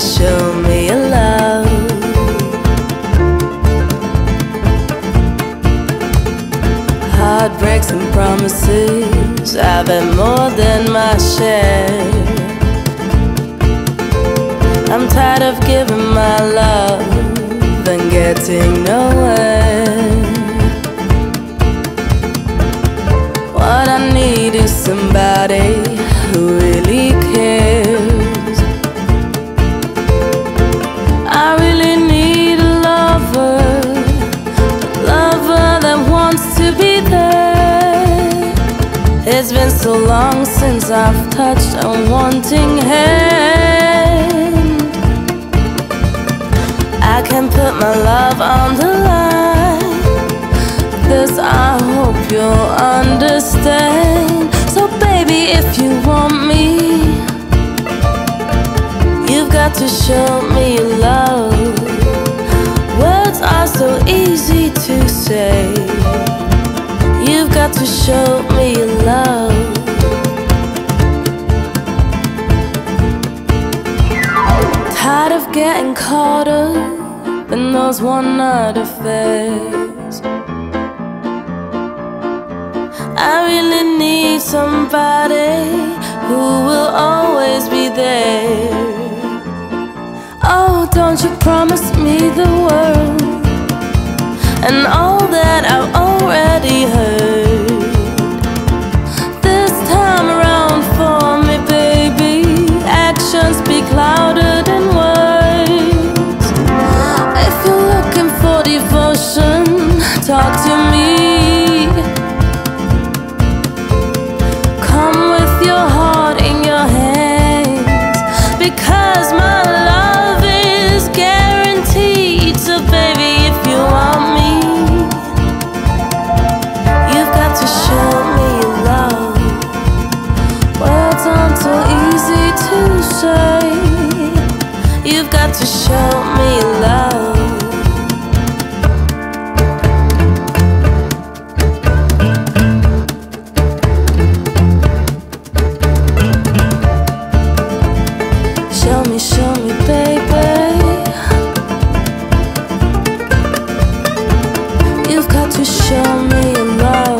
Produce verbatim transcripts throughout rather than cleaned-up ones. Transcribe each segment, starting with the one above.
to show me your love. Heartbreaks and promises, I've had more than my share. I'm tired of giving my love and getting nowhere. What I need is somebody who really cares. I really need a lover, a lover that wants to be there. It's been so long since I've touched a wanting hand. I can put my love on the line. This I hope you'll understand. So baby, if you want me, you've got to show me your love. Words are so easy to say. You've got to show me your love. Tired of getting caught up in those one-night affairs. I really need somebody who will always be there. Oh, don't you promise me the world and all that I've already heard. This time around for me, baby, actions speak louder than words. If you're looking for devotion, talk to me. You've got to show me love. Show me, show me, baby. You've got to show me love.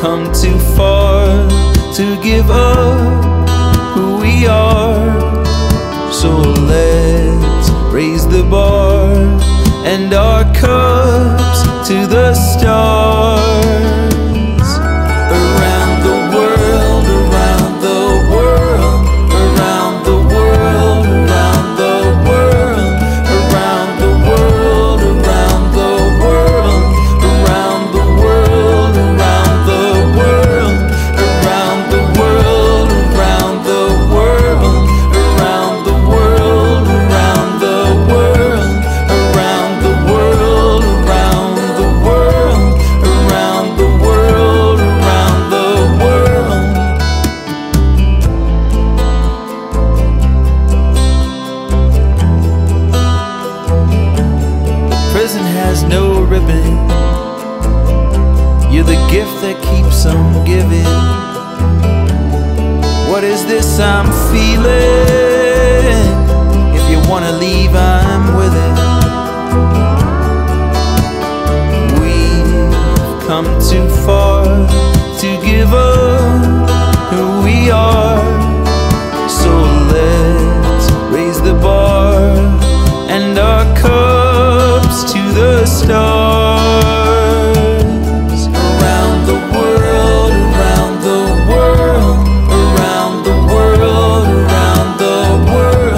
come too far to give up who we are. So let's raise the bar and our cups to the stars. Prison has no ribbon. You're the gift that keeps on giving. What is this I'm feeling? If you wanna leave, I'm with it. We've come too far to give up who we are. So let's raise the bar and our cup to the stars. Around the world, around the world, around the world, around the world,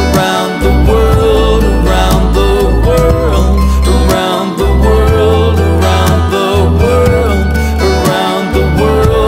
around the world, around the world, around the world, around the world, around the world.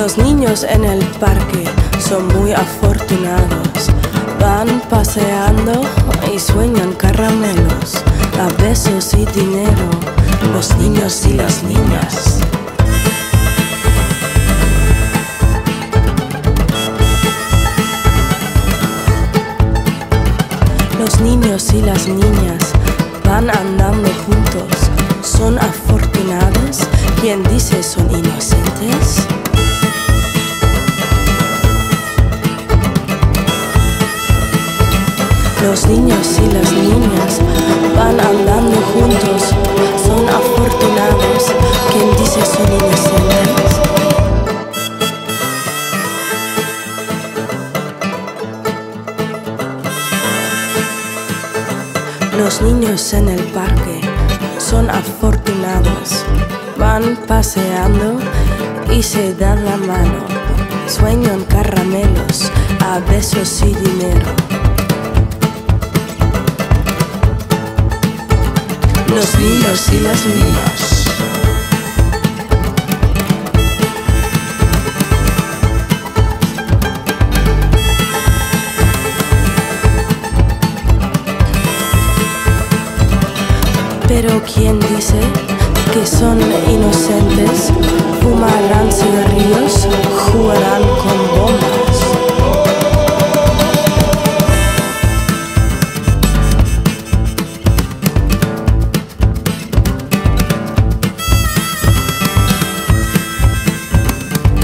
Los niños en el parque son muy afortunados. Van paseando y sueñan caramelos, a besos y dinero, los niños y las niñas. Los niños y las niñas van andando juntos. ¿Son afortunados? ¿Quién dice son inocentes? Los niños y las niñas van andando juntos. Son afortunados. ¿Quién dice son inocentes? Los niños en el parque son afortunados. Van paseando y se dan la mano. Sueñan caramelos, a besos y dinero. Los niños y las niñas. Pero ¿quién dice que son inocentes? Fumarán cigarrillos, jugarán con bombas.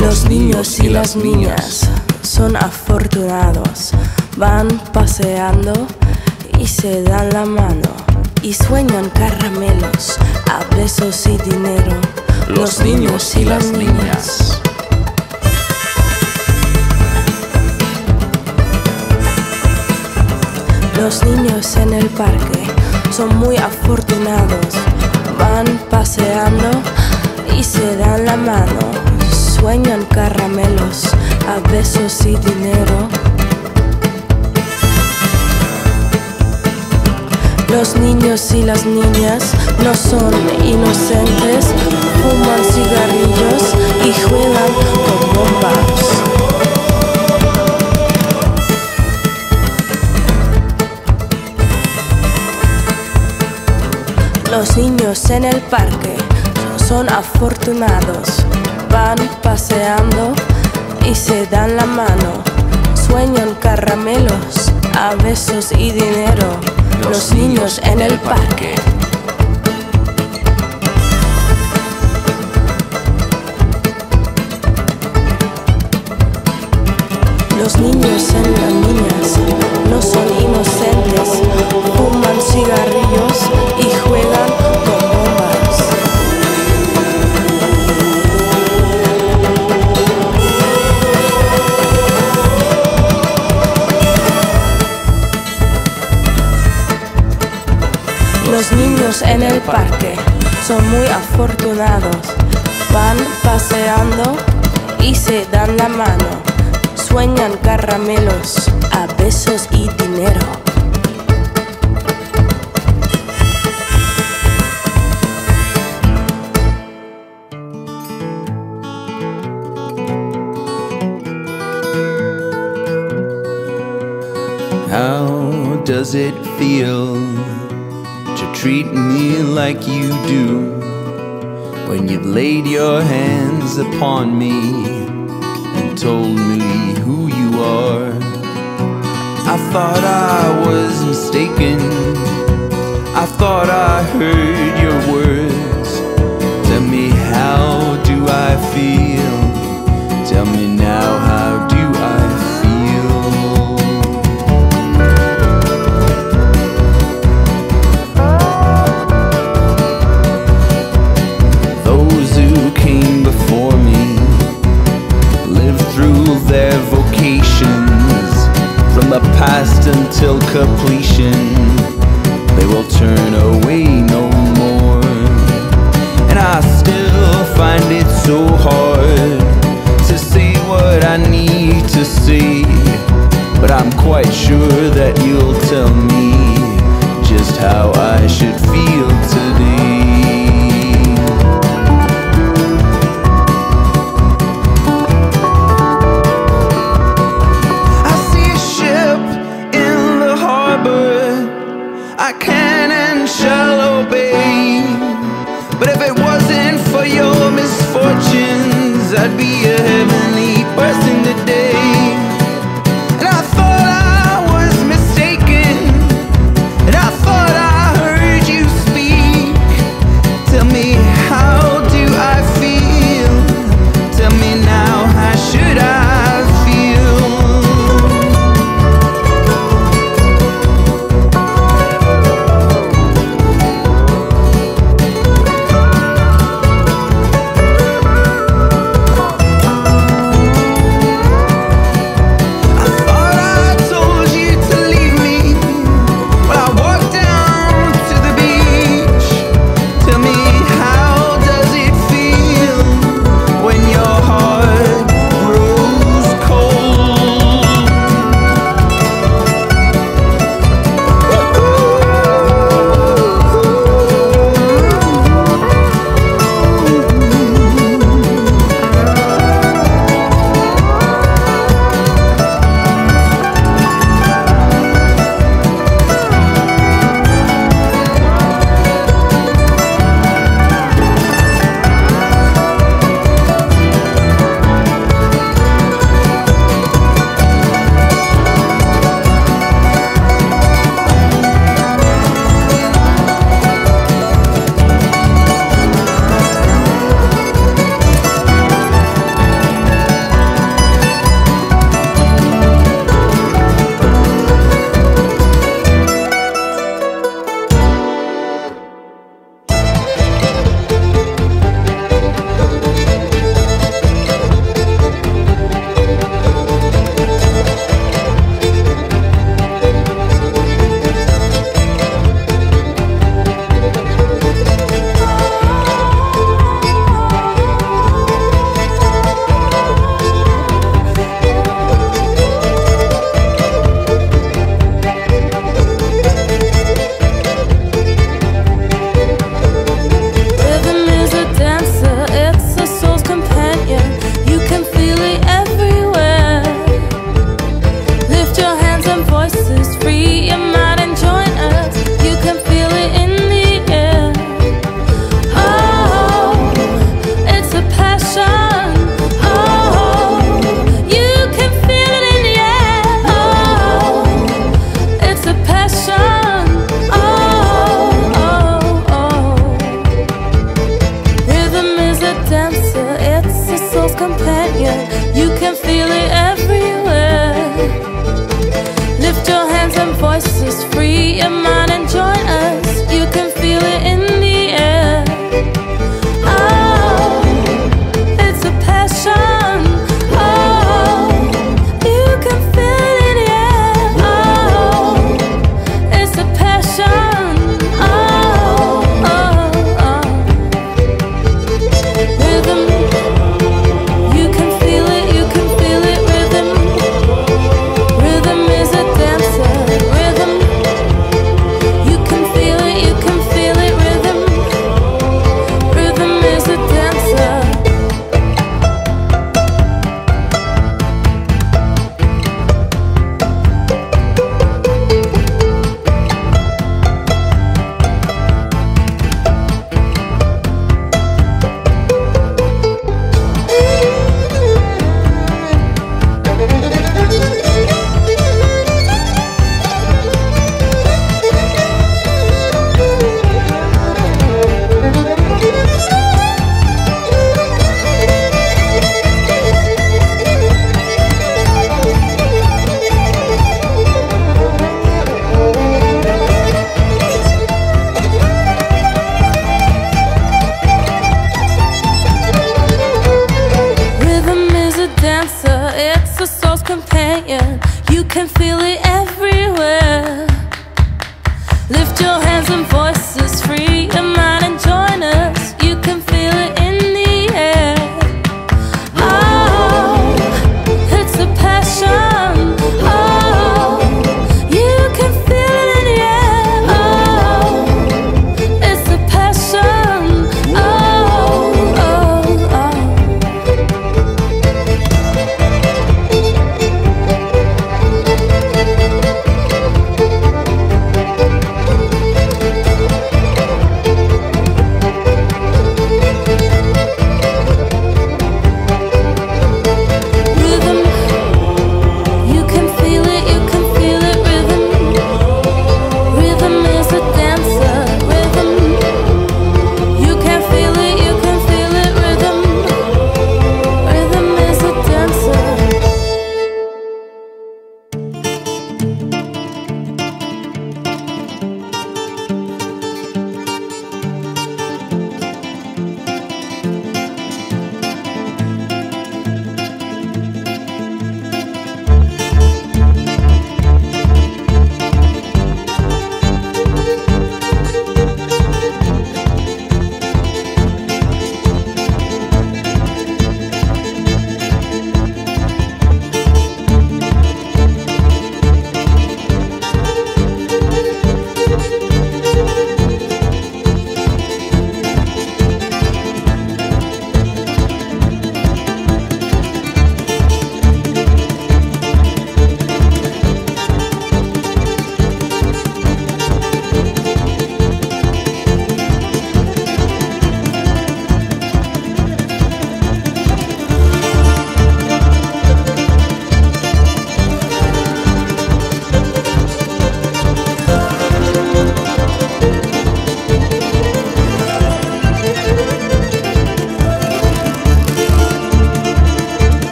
Los niños y las niñas son afortunados. Van paseando y se dan la mano y sueñan caramelos, a besos y dinero. Los niños y las niñas. Los niños en el parque son muy afortunados. Van paseando y se dan la mano. Sueñan caramelos, a besos y dinero. Los niños y las niñas no son inocentes. Fuman cigarrillos y juegan con bombas. Los niños en el parque son afortunados. Van paseando y se dan la mano. Sueñan caramelos, a besos y dinero. Los niños en el parque. Los niños en las niñas no son inocentes. Fuman cigarrillos y juegan con bombas. Los niños en el parque son muy afortunados. Van paseando y se dan la mano. Sueñan caramelos, a besos y dinero. How does it feel? Treat me like you do when you've laid your hands upon me and told me who you are. I thought I was mistaken. I thought I heard your words. Tell me, how do I feel? Tell me now, how do I feel? Their vocations, from the past until completion, they will turn away no more. And I still find it so hard to say what I need to say, but I'm quite sure that you'll tell me just how I should feel today. be a heavenly person today. And I thought I was mistaken, and I thought I heard you speak. Tell me, how do I feel? Tell me now, how should I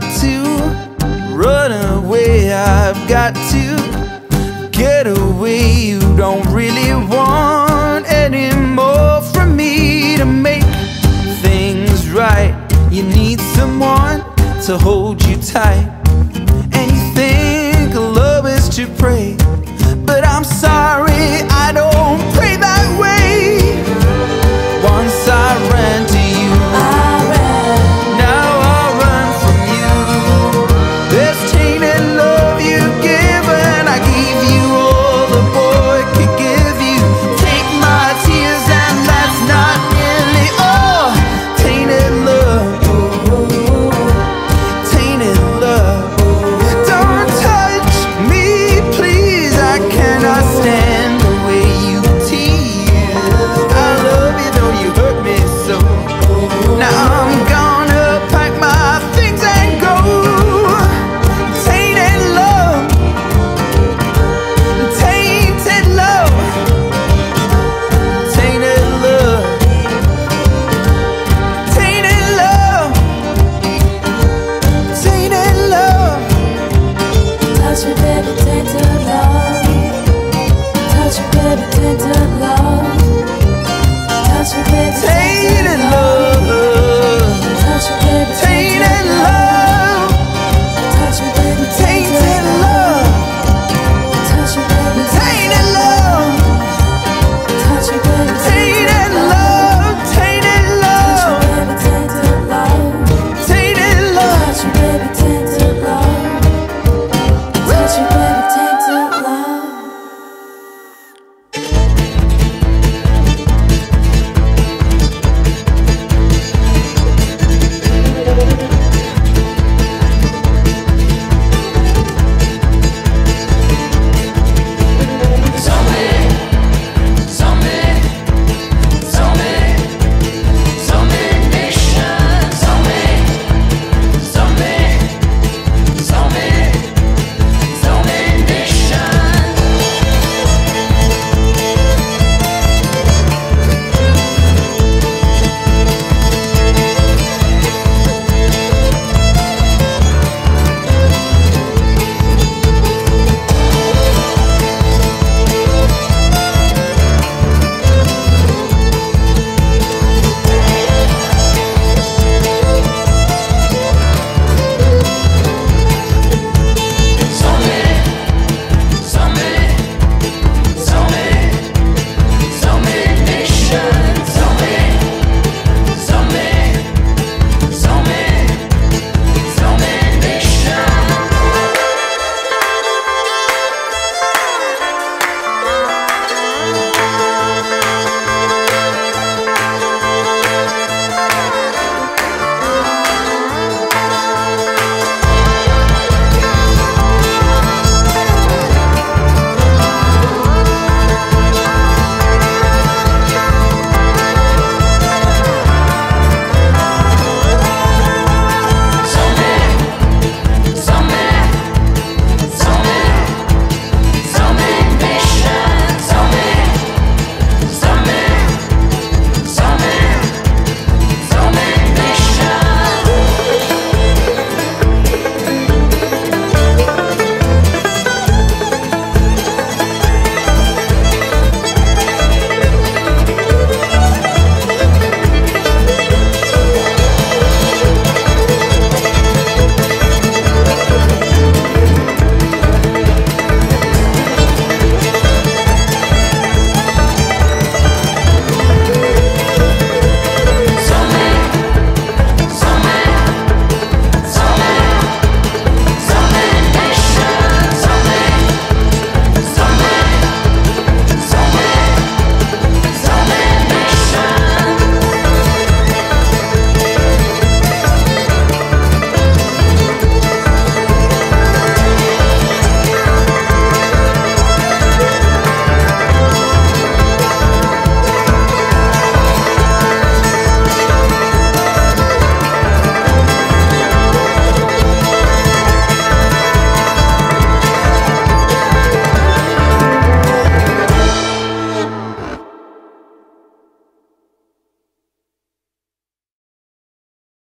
got to run away, I've got to get away. You don't really want any more from me to make things right. You need someone to hold you tight, and you think love is to pray, but I'm sorry